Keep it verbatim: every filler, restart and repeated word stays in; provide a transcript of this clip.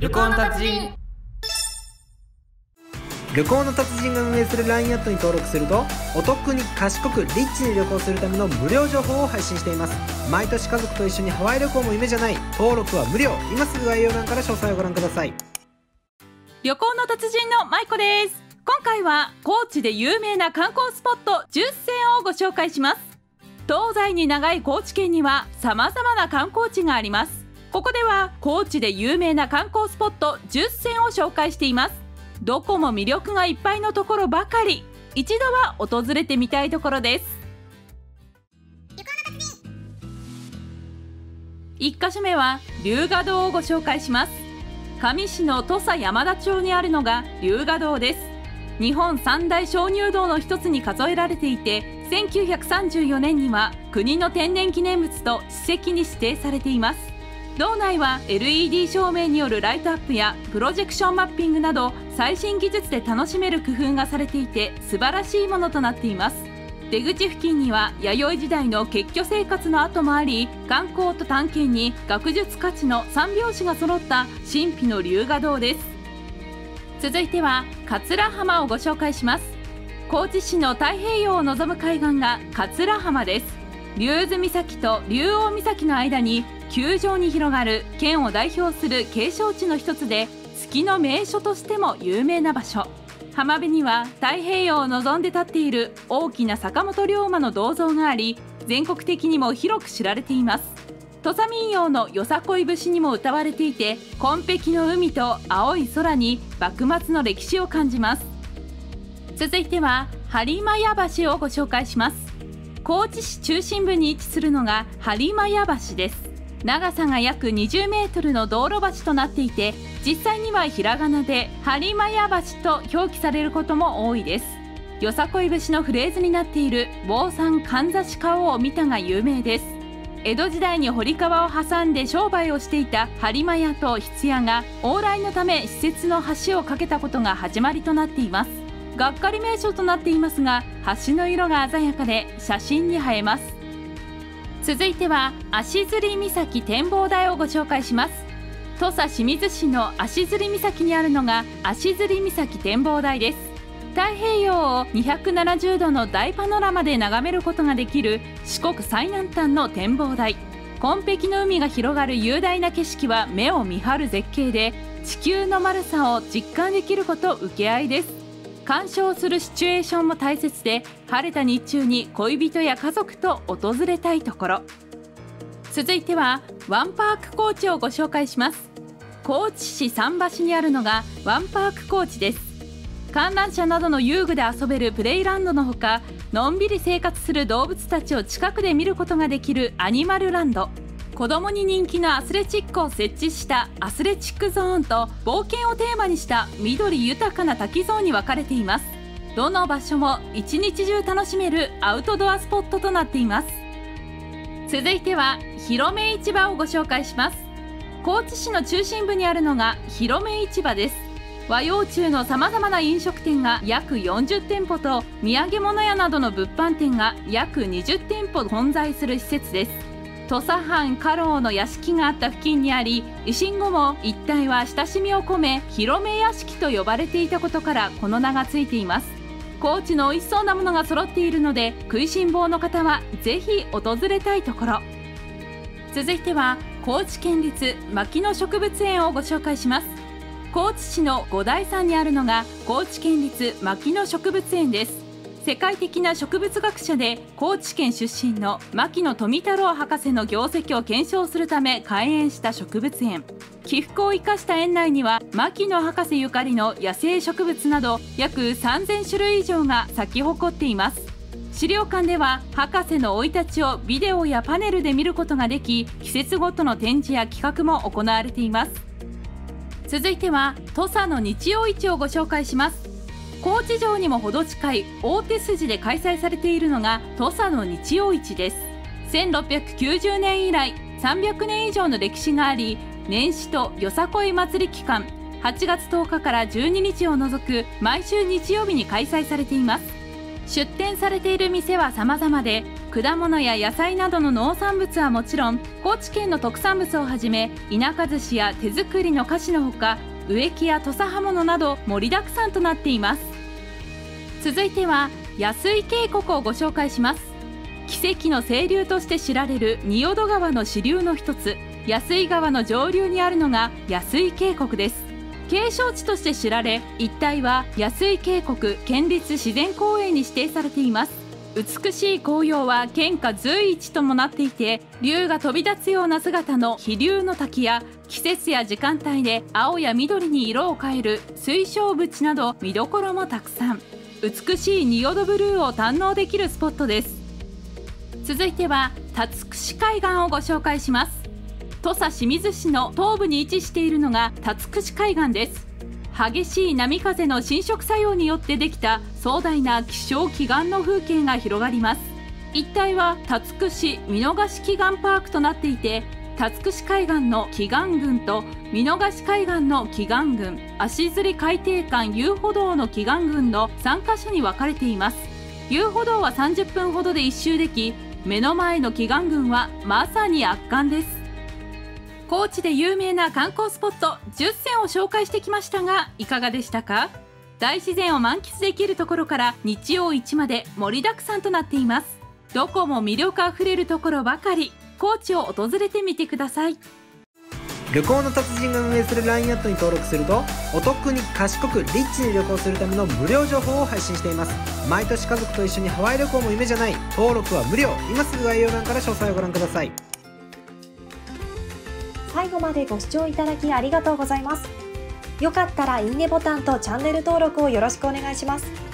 旅行の達人旅行の達人が運営する ライン アットに登録すると、お得に賢くリッチに旅行するための無料情報を配信しています。毎年家族と一緒にハワイ旅行も夢じゃない。登録は無料。今すぐ概要欄から詳細をご覧ください。旅行の達人のまいこです。今回は高知で有名な観光スポットじゅっせんをご紹介します。東西に長い高知県には様々な観光地があります。ここでは高知で有名な観光スポットじゅっせんを紹介しています。どこも魅力がいっぱいのところばかり。一度は訪れてみたいところです。いっかしょめは龍河洞をご紹介します。香美市の土佐山田町にあるのが龍河洞です。日本三大鍾乳洞の一つに数えられていて、せんきゅうひゃくさんじゅうよねんには国の天然記念物と史跡に指定されています。道内は エルイーディー 照明によるライトアップやプロジェクションマッピングなど最新技術で楽しめる工夫がされていて、素晴らしいものとなっています。出口付近には弥生時代の結居生活の跡もあり、観光と探検に学術価値の三拍子が揃った神秘の龍河洞です。続いては桂浜をご紹介します。高知市の太平洋を望む海岸が桂浜です。竜頭岬と竜王岬の間に球場に広がる県を代表する景勝地の一つで、月の名所としても有名な場所。浜辺には太平洋を望んで立っている大きな坂本龍馬の銅像があり、全国的にも広く知られています。土佐民謡のよさこい節にも歌われていて、紺碧の海と青い空に幕末の歴史を感じます。続いては播磨屋橋をご紹介します。高知市中心部に位置するのが播磨屋橋です。長さが約にじゅうメートルの道路橋となっていて、実際にはひらがなで播磨屋橋と表記されることも多いです。よさこい節のフレーズになっている坊さんかんざし顔を見たが有名です。江戸時代に堀川を挟んで商売をしていた播磨屋と筆屋が往来のため私設の橋を架けたことが始まりとなっています。がっかり名所となっていますが、橋の色が鮮やかで写真に映えます。続いては足摺岬展望台をご紹介します。土佐清水市の足摺岬にあるのが足摺岬展望台です。太平洋をにひゃくななじゅうどの大パノラマで眺めることができる四国最南端の展望台。紺碧の海が広がる雄大な景色は目を見張る絶景で、地球の丸さを実感できること受け合いです。鑑賞するシチュエーションも大切で、晴れた日中に恋人や家族と訪れたいところ。続いてはワンパーク高知をご紹介します。高知市桟橋にあるのがワンパーク高知です。観覧車などの遊具で遊べるプレイランドのほか、のんびり生活する動物たちを近くで見ることができるアニマルランド、子どもに人気のアスレチックを設置したアスレチックゾーンと、冒険をテーマにした緑豊かな滝ゾーンに分かれています。どの場所も一日中楽しめるアウトドアスポットとなっています。続いては広め市場をご紹介します。高知市の中心部にあるのが広め市場です。和洋中のさまざまな飲食店が約よんじゅってんぽと、土産物屋などの物販店が約にじゅってんぽ混在する施設です。土佐藩家老の屋敷があった付近にあり、維新後も一帯は親しみを込め広め屋敷と呼ばれていたことからこの名がついています。高知の美味しそうなものが揃っているので、食いしん坊の方はぜひ訪れたいところ。続いては高知県立牧野植物園をご紹介します。高知市の五台山にあるのが高知県立牧野植物園です。世界的な植物学者で高知県出身の牧野富太郎博士の業績を検証するため開園した植物園。起伏を生かした園内には牧野博士ゆかりの野生植物など約さんぜんしゅるい以上が咲き誇っています。資料館では博士の生い立ちをビデオやパネルで見ることができ、季節ごとの展示や企画も行われています。続いては土佐の日曜市をご紹介します。高知城にも程近い大手筋で開催されているのが土佐の日曜市です。せんろっぴゃくきゅうじゅうねん以来さんびゃくねん以上の歴史があり、年始とよさこい祭り期間はちがつとおかからじゅうににちを除く毎週日曜日に開催されています。出店されている店は様々で、果物や野菜などの農産物はもちろん、高知県の特産物をはじめ田舎寿司や手作りの菓子のほか、植木や土佐刃物など盛りだくさんとなっています。続いては安井渓谷をご紹介します。奇跡の清流として知られる仁淀川の支流の一つ、安井川の上流にあるのが安井渓谷です。景勝地として知られ、一帯は安井渓谷県立自然公園に指定されています。美しい紅葉は県下随一ともなっていて、龍が飛び立つような姿の飛龍の滝や、季節や時間帯で青や緑に色を変える水晶淵など見どころもたくさん。美しい仁淀ブルーを堪能できるスポットです。続いては辰串海岸をご紹介します。土佐清水市の東部に位置しているのが辰串海岸です。激しい波風の侵食作用によってできた壮大な気象奇岩の風景が広がります。一帯は辰串見逃し奇岩パークとなっていて、辰串海岸の奇岩群と見逃し海岸の奇岩群、足摺海底間遊歩道の奇岩群のさんカ所に分かれています。遊歩道はさんじゅっぷんほどで一周でき、目の前の奇岩群はまさに圧巻です。高知で有名な観光スポットじゅっせんを紹介してきましたが、いかがでしたか？大自然を満喫できるところから日曜市まで盛りだくさんとなっています。どこも魅力あふれるところばかり。高知を訪れてみてください。旅行の達人が運営する ライン アットに登録すると、お得に賢くリッチに旅行するための無料情報を配信しています。毎年家族と一緒にハワイ旅行も夢じゃない。登録は無料。今すぐ概要欄から詳細をご覧ください。最後までご視聴いただきありがとうございます。よかったらいいねボタンとチャンネル登録をよろしくお願いします。